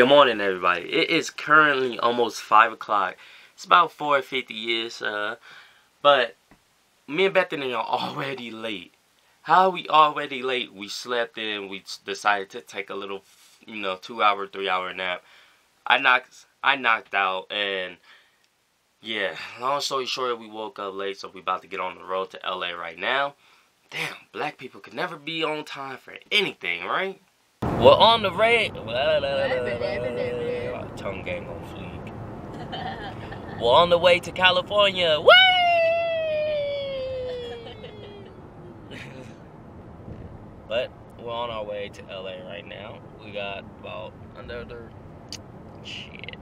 Good morning, everybody. It is currently almost 5 o'clock. It's about 4:50-ish, but me and Bethany are already late. How are we already late? We slept in. We decided to take a little, 2-hour, 3-hour nap. I knocked out, and yeah, long story short, we woke up late, so we about to get on the road to LA right now. Damn, black people could never be on time for anything, right? We're on the road. Tongue game on fleek. We're on the way to California. Woo! But we're on our way to LA right now. We got about another shit.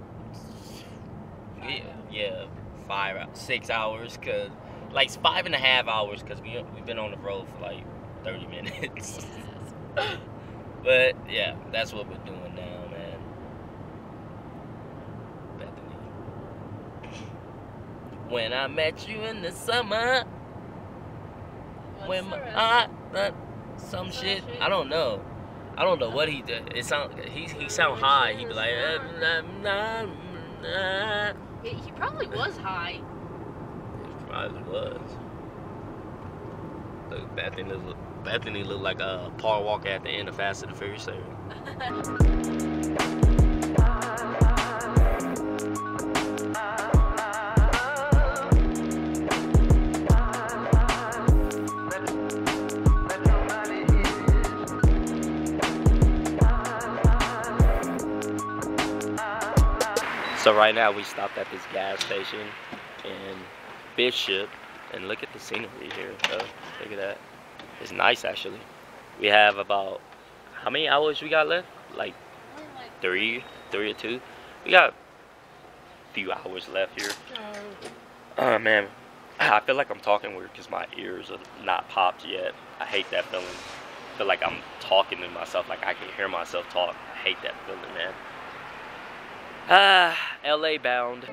Yeah, 5, 6 hours, cause like 5.5 hours, cause we've been on the road for like 30 minutes. But yeah, that's what we're doing now, man. Bethany. When I met you in the summer, when my aunt, some shit, I don't know what he did. It sound he sound high. He be like, He probably was high. He probably was. Look, Bethany looked like a Paul Walker at the end of Fast and the Furious series. So right now we stopped at this gas station in Bishop, and look at the scenery here. Oh, look at that. It's nice actually. We have about, how many hours we got left? Like three or two. We got a few hours left here. Oh man, I feel like I'm talking weird because my ears are not popped yet. I hate that feeling. I feel like I'm talking to myself, like I can hear myself talk. I hate that feeling, man. LA bound.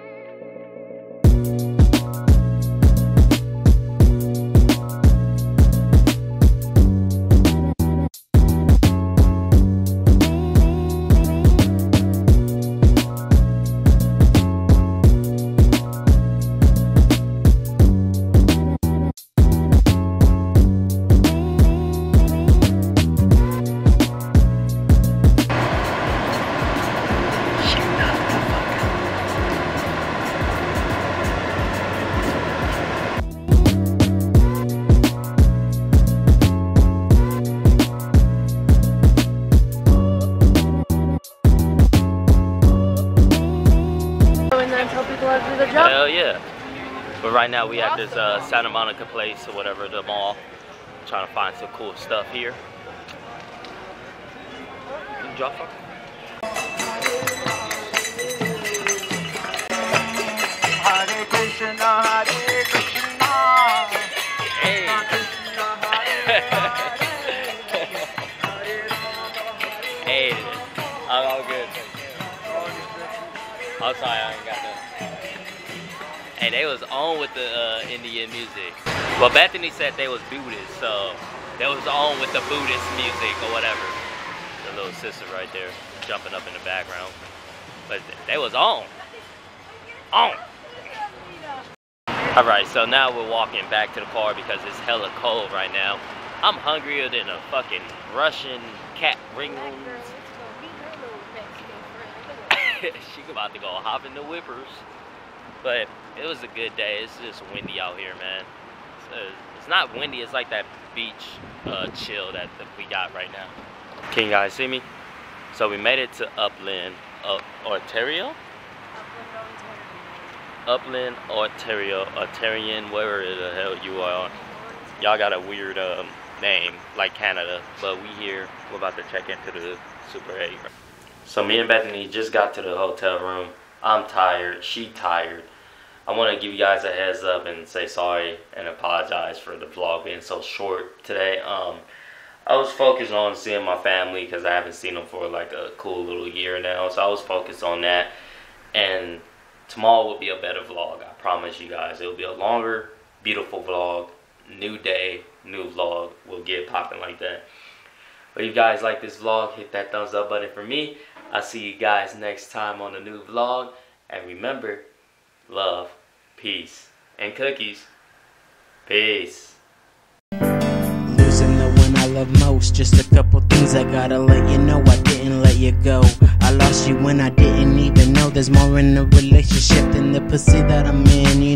Hell yeah. But right now we at this Santa Monica place or whatever, the mall. I'm trying to find some cool stuff here. Drop off. Hare Krishna, Hare Krishna. Hey. Hey. I'm all good. I'm sorry, I ain't got nothing. Hey, they was on with the Indian music. Well, Bethany said they was Buddhist, so they was on with the Buddhist music or whatever. The little sister right there jumping up in the background. But they was on. On. Alright, so now we're walking back to the car because it's hella cold right now. I'm hungrier than a fucking Russian cat ring. She's about to go hop in the whippers. But it was a good day. It's just windy out here, man. It's not windy. It's like that beach chill that we got right now. Can you guys see me? So we made it to Upland, Ontario? Upland, Ontario. Ontarian, wherever the hell you are. Y'all got a weird name, like Canada. But we here. We're about to check into the Super 8. So me and Bethany just got to the hotel room. I'm tired. She tired. I want to give you guys a heads up and say sorry and apologize for the vlog being so short today. I was focused on seeing my family because I haven't seen them for like a cool little year now. So I was focused on that. And tomorrow will be a better vlog. I promise you guys. It will be a longer, beautiful vlog. New day, new vlog. We'll get popping like that. But if you guys like this vlog, hit that thumbs up button for me. I'll see you guys next time on a new vlog. And remember, love, peace, and cookies. Peace. Losing the one I love most. Just a couple things I gotta let you know. I didn't let you go. I lost you when I didn't even know. There's more in the relationship than the pussy that I'm in, you know.